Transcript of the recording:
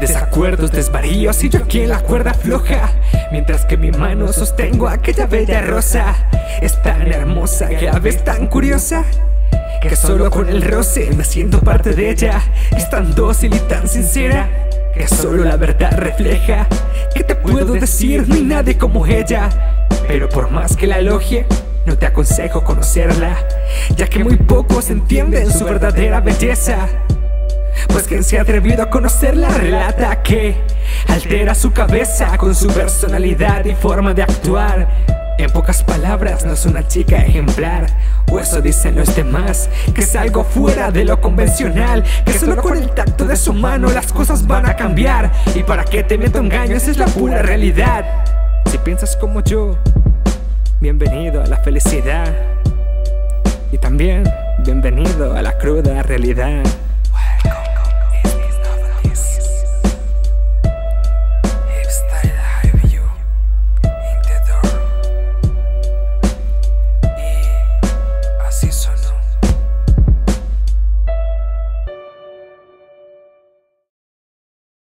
Desacuerdos, desvaríos y yo aquí en la cuerda floja, mientras que en mi mano sostengo aquella bella rosa. Es tan hermosa y a la vez tan curiosa, que solo con el roce me siento parte de ella. Es tan dócil y tan sincera, que solo la verdad refleja. ¿Qué te puedo decir? No hay nadie como ella. Pero por más que la elogie, no te aconsejo conocerla, ya que muy pocos entienden su verdadera belleza. Pues quien se ha atrevido a conocerla relata que altera su cabeza con su personalidad y forma de actuar. En pocas palabras, no es una chica ejemplar, o eso dicen los demás, que es algo fuera de lo convencional, que solo con el tacto de su mano las cosas van a cambiar. Y para qué te meto engaño, esa es la pura realidad. Si piensas como yo, bienvenido a la felicidad, y también bienvenido a la cruda realidad.